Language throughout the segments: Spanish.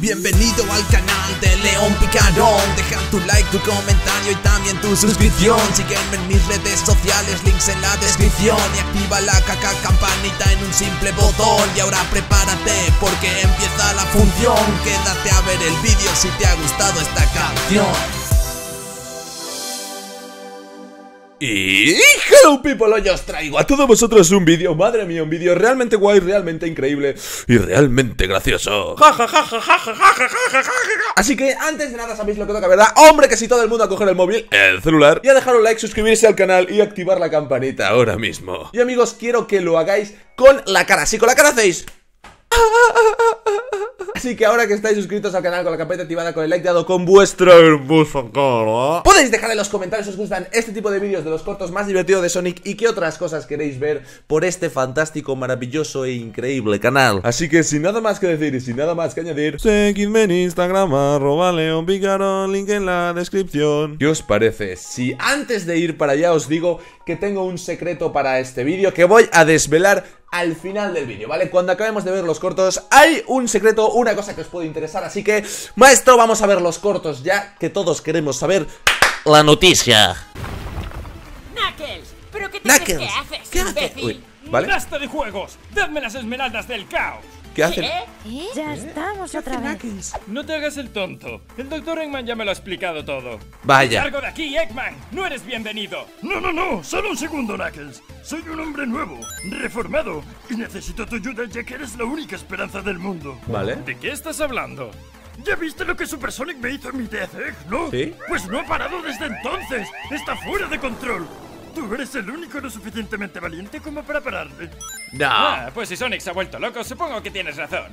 Bienvenido al canal de León Picarón. Deja tu like, tu comentario y también tu suscripción. Sígueme en mis redes sociales, links en la descripción. Y activa la campanita en un simple botón. Y ahora prepárate porque empieza la función. Quédate a ver el vídeo si te ha gustado esta canción. Y hello people, hoy os traigo a todos vosotros un vídeo, madre mía, un vídeo realmente guay, realmente increíble y realmente gracioso. Así que antes de nada sabéis lo que toca, ¿verdad? Hombre, que si todo el mundo a coger el móvil, el celular, y a dejar un like, suscribirse al canal y activar la campanita ahora mismo. Y amigos, quiero que lo hagáis con la cara, si con la cara hacéis... Así que ahora que estáis suscritos al canal, con la campanita activada, con el like dado, con vuestra hermosa cara, podéis dejar en los comentarios si os gustan este tipo de vídeos de los cortos más divertidos de Sonic y qué otras cosas queréis ver por este fantástico, maravilloso e increíble canal. Así que sin nada más que decir y sin nada más que añadir, seguidme en Instagram, @leonpicarón, link en la descripción. ¿Qué os parece? Si antes de ir para allá os digo que tengo un secreto para este vídeo que voy a desvelar al final del vídeo, ¿vale? Cuando acabemos de ver los cortos hay un secreto, una cosa que os puede interesar, así que, maestro, vamos a ver los cortos ya, que todos queremos saber la noticia. Knuckles, ¿pero qué te Knuckles? Haces? ¿Qué haces? Uy, ¿vale? ¡Basta de juegos! ¡Dadme las esmeraldas del caos! ¿Qué hacen? ¿Eh? Ya estamos otra vez. Knuckles? No te hagas el tonto. El doctor Eggman ya me lo ha explicado todo. Vaya. ¡Largo de aquí, Eggman! ¡No eres bienvenido! No, no, no. Solo un segundo, Knuckles. Soy un hombre nuevo, reformado, y necesito tu ayuda ya que eres la única esperanza del mundo. Vale. ¿De qué estás hablando? ¿Ya viste lo que Super Sonic me hizo en mi Death Egg, no? ¿Sí? Pues no ha parado desde entonces. Está fuera de control. Tú eres el único lo suficientemente valiente como para pararle. No. Ah, pues si Sonic se ha vuelto loco, supongo que tienes razón.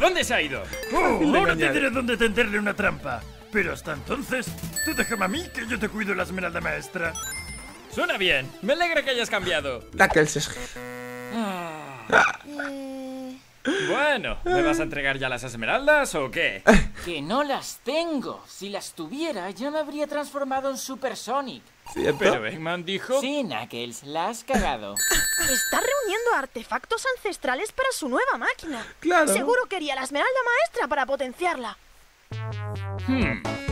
¿Dónde se ha ido? Oh, ahora te diré dónde tenderle una trampa. Pero hasta entonces, tú déjame a mí que yo te cuido la esmeralda maestra. Suena bien. Me alegra que hayas cambiado. Knuckles es... Bueno, ¿me vas a entregar ya las esmeraldas o qué? Que no las tengo. Si las tuviera, ya me habría transformado en Super Sonic. ¿Cierto? Pero Eggman dijo... Sí, Knuckles, la has cagado. Está reuniendo artefactos ancestrales para su nueva máquina. Claro. Seguro quería la esmeralda maestra para potenciarla.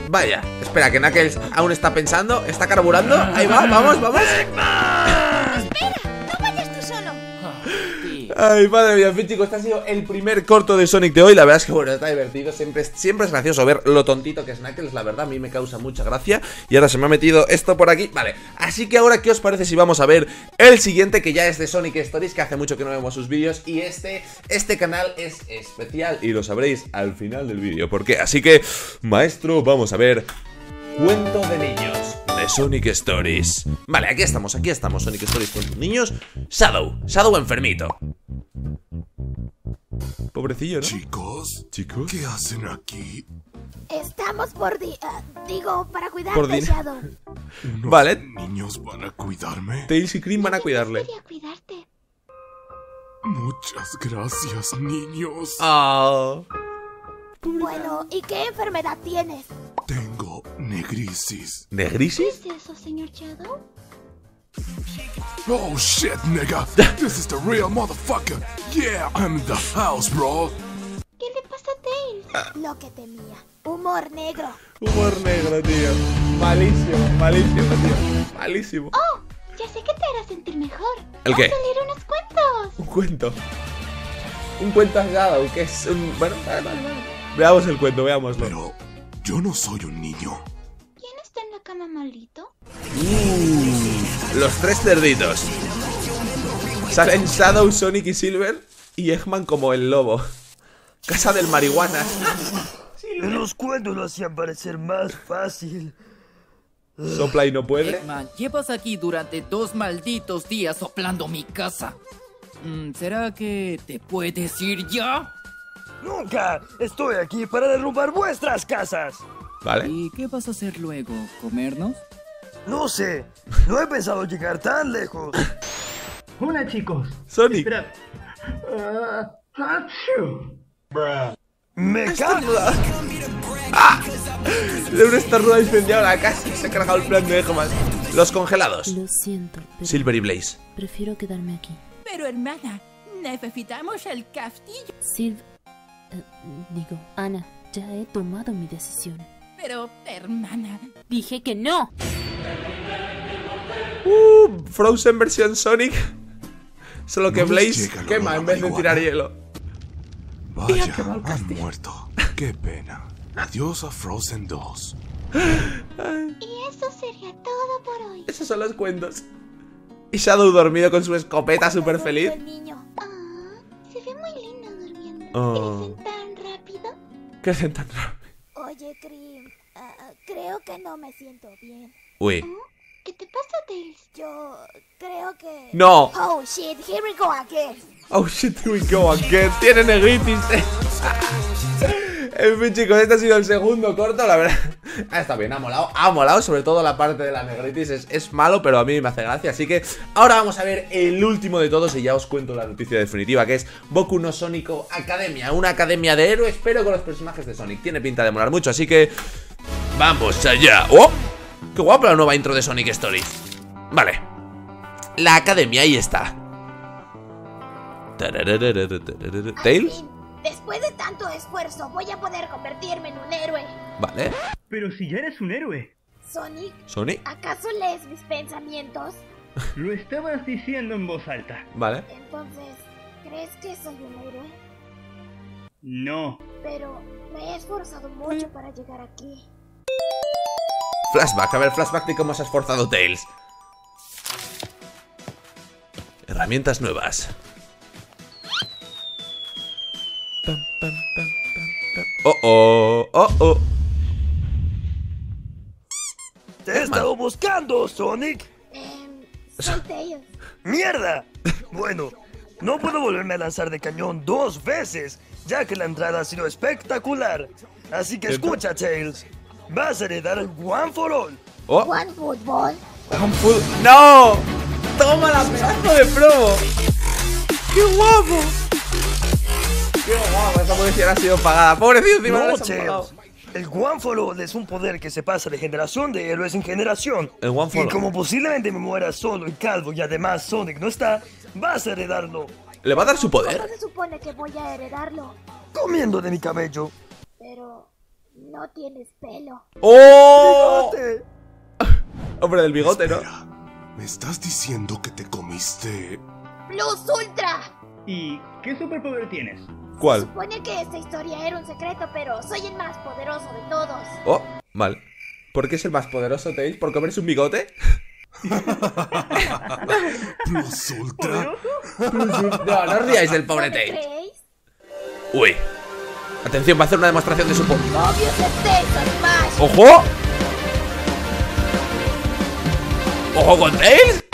Vaya, espera, que Knuckles aún está pensando, está carburando. Ahí va, vamos, vamos. ¡Eggman! ¡Espera! Ay, madre mía, en fin, chicos, este ha sido el primer corto de Sonic de hoy. La verdad es que, bueno, está divertido. Siempre es gracioso ver lo tontito que es Knuckles. La verdad, a mí me causa mucha gracia. Y ahora se me ha metido esto por aquí. Vale, así que ahora, ¿qué os parece si vamos a ver el siguiente? Que ya es de Sonic Stories, que hace mucho que no vemos sus vídeos. Y este canal es especial. Y lo sabréis al final del vídeo, ¿por qué? Así que, maestro, vamos a ver Cuento de niños de Sonic Stories. Vale, aquí estamos, Sonic Stories con niños. Shadow enfermito. Pobrecillo, ¿no? Chicos, ¿qué hacen aquí? Estamos por para cuidarte, Shadow. Vale. Niños van a cuidarme. Tails y Cream van a cuidarle. Muchas gracias, niños. Bueno, ¿y qué enfermedad tienes? Tengo negrisis. ¿Negrisis? ¿Qué es eso, señor Shadow? Oh shit, nigga. This is the real motherfucker. Yeah, I'm in the house, bro. ¿Qué le pasa a Tails? Lo que temía. Humor negro. Humor negro, tío. Malísimo, tío. Malísimo. Oh, ya sé que te hará sentir mejor. ¿El qué? Vas a leer unos cuentos. ¿Un cuento? Un cuento a Shadow, que es un... Bueno, vale. Veamos el cuento, veámoslo. Pero yo no soy un niño. ¿Quién está en la cama malito? Los tres cerditos. Salen Shadow, Sonic y Silver. Y Eggman como el lobo. Casa del marihuana. Los cuentos lo hacían parecer más fácil. Sopla y no puede. Eggman, llevas aquí durante 2 malditos días soplando mi casa. ¿Será que te puedes ir ya? ¡Nunca! Estoy aquí para derrumbar vuestras casas. Vale. ¿Y qué vas a hacer luego? ¿Comernos? No sé, no he pensado llegar tan lejos. Hola, chicos. Sonic. Me encanta. León está ruda incendiado la casa y se ha cargado el plan de Eggman. Los congelados. Lo siento, pero Silver y Blaze. Prefiero quedarme aquí. Pero hermana, necesitamos el castillo. Silver, Ana. Ya he tomado mi decisión. Pero, hermana... ¡Dije que no! Frozen versión Sonic. Solo que no Blaze quema en vez de tirar hielo. Vaya, han muerto. Qué pena. Adiós a Frozen 2. Y eso sería todo por hoy. Esos son los cuentos. Y Shadow dormido con su escopeta súper feliz. Se ve muy lindo durmiendo. Crecen tan rápido. Crecen tan rápido. Oye, Cream, creo que no me siento bien. Uy. ¿Qué te pasa, Tails? Yo creo que... ¡No! ¡Oh, shit! ¡Here we go again! ¡Oh, shit! ¡Here we go again! ¡Tiene negritis! En fin, chicos, este ha sido el segundo corto, la verdad. Está bien, ha molado, sobre todo la parte de la negritis es malo, pero a mí me hace gracia. Así que ahora vamos a ver el último de todos y ya os cuento la noticia definitiva, que es Boku no Sonic Academia, una academia de héroes, pero con los personajes de Sonic. Tiene pinta de molar mucho, así que... ¡vamos allá! ¡Oh! ¡Qué guapa la nueva intro de Sonic Stories! Vale. La academia, ahí está. ¿Tails? Después de tanto esfuerzo, voy a poder convertirme en un héroe. Vale. Pero si ya eres un héroe. ¿Sonic? ¿Sonic? ¿Acaso lees mis pensamientos? Lo estabas diciendo en voz alta. Vale. Entonces, ¿crees que soy un héroe? No. Pero me he esforzado mucho para llegar aquí. Flashback, a ver, flashback de cómo se ha esforzado Tails. Herramientas nuevas. Oh, oh, oh, oh. Te he estado buscando, Sonic. Soy Tails. ¡Mierda! Bueno, no puedo volverme a lanzar de cañón dos veces, ya que la entrada ha sido espectacular. Así que escucha, Tails. Vas a heredar el One For All. Oh. One Football. One Football. ¡No! ¡Toma la pedazo de promo! ¡Qué guapo! ¡Qué guapo! Esta munición ha sido pagada. Pobrecito, encima no les han pagado. El One For All es un poder que se pasa de generación de héroes en generación. El One For All. Y como posiblemente me muera solo y calvo y además Sonic no está, vas a heredarlo. ¿Le va a dar su poder? ¿Cómo se supone que voy a heredarlo? Comiendo de mi cabello. Pero... no tienes pelo. ¡Oh! ¡Bigote! Hombre del bigote, espera, ¿no? ¿Me estás diciendo que te comiste... Plus Ultra? ¿Y qué superpoder tienes? ¿Cuál? Se supone que esta historia era un secreto, pero soy el más poderoso de todos. Oh, mal. ¿Por qué es el más poderoso, Tails? ¿Por comerse un bigote? ¿Plus Ultra? No, no os riáis del pobre Tails. Uy. Atención, va a hacer una demostración de su poder. ¡Ojo! ¡Ojo con Tails!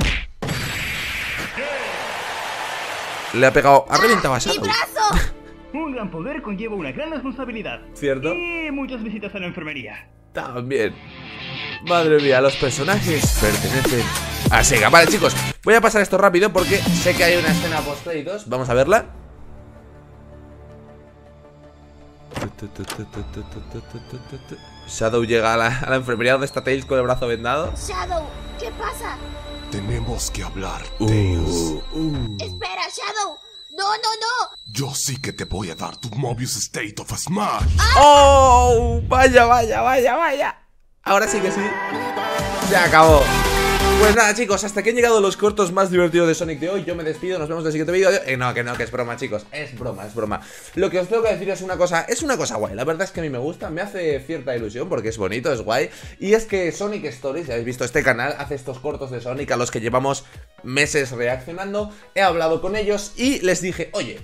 Le ha pegado... ha reventado a Shadow. ¡Mi brazo! Un gran poder conlleva una gran responsabilidad. ¿Cierto? Y muchas visitas a la enfermería. También. Madre mía, los personajes pertenecen a Sega. Vale, chicos, voy a pasar esto rápido porque sé que hay una escena post-créditos. Vamos a verla. Shadow llega a la enfermería donde está Tails con el brazo vendado. Shadow, ¿qué pasa? Tenemos que hablar, Tails. Espera, Shadow. No, no, no. Yo sí que te voy a dar tu Mobius State of Smash. ¡Ah! Oh, vaya, vaya, vaya, vaya. Ahora sí que sí. Se acabó. Pues nada, chicos, hasta que han llegado los cortos más divertidos de Sonic de hoy. Yo me despido, nos vemos en el siguiente vídeo. No, que no, que es broma, chicos, es broma, es broma. Lo que os tengo que decir es una cosa guay. La verdad es que a mí me gusta, me hace cierta ilusión porque es bonito, es guay. Y es que Sonic Stories, ya habéis visto este canal, hace estos cortos de Sonic a los que llevamos meses reaccionando. He hablado con ellos y les dije, oye.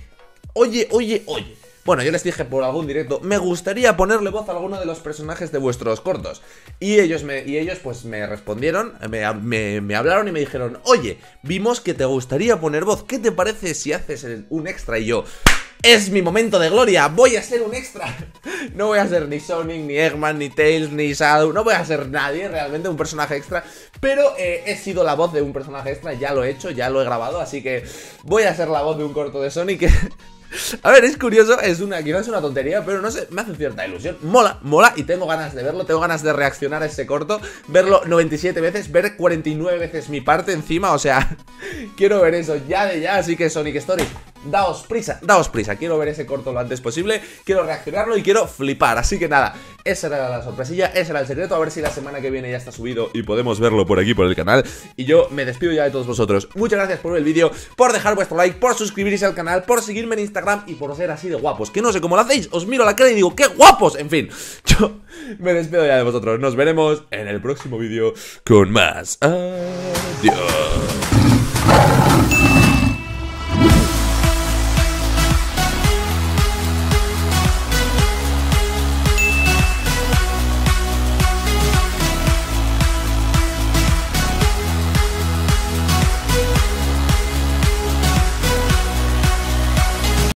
Bueno, yo les dije por algún directo, me gustaría ponerle voz a alguno de los personajes de vuestros cortos. Y ellos, pues me respondieron, me hablaron y me dijeron, oye, vimos que te gustaría poner voz, ¿qué te parece si haces un extra? Y yo... es mi momento de gloria, voy a ser un extra. No voy a ser ni Sonic, ni Eggman, ni Tails, ni Shadow. No voy a ser nadie, realmente, un personaje extra. Pero he sido la voz de un personaje extra, ya lo he hecho, ya lo he grabado. Así que voy a ser la voz de un corto de Sonic. A ver, es curioso, quizás es una tontería, pero no sé, me hace cierta ilusión. Mola, mola y tengo ganas de verlo, tengo ganas de reaccionar a ese corto. Verlo 97 veces, ver 49 veces mi parte encima, o sea, quiero ver eso ya de ya. Así que Sonic Stories, daos prisa, quiero ver ese corto lo antes posible, quiero reaccionarlo y quiero flipar. Así que nada, esa era la sorpresilla, ese era el secreto, a ver si la semana que viene ya está subido y podemos verlo por aquí, por el canal. Y yo me despido ya de todos vosotros, muchas gracias por ver el vídeo, por dejar vuestro like, por suscribirse al canal, por seguirme en Instagram y por ser así de guapos, que no sé cómo lo hacéis, os miro a la cara y digo, ¡qué guapos! En fin, yo me despido ya de vosotros, nos veremos en el próximo vídeo con más. Adiós.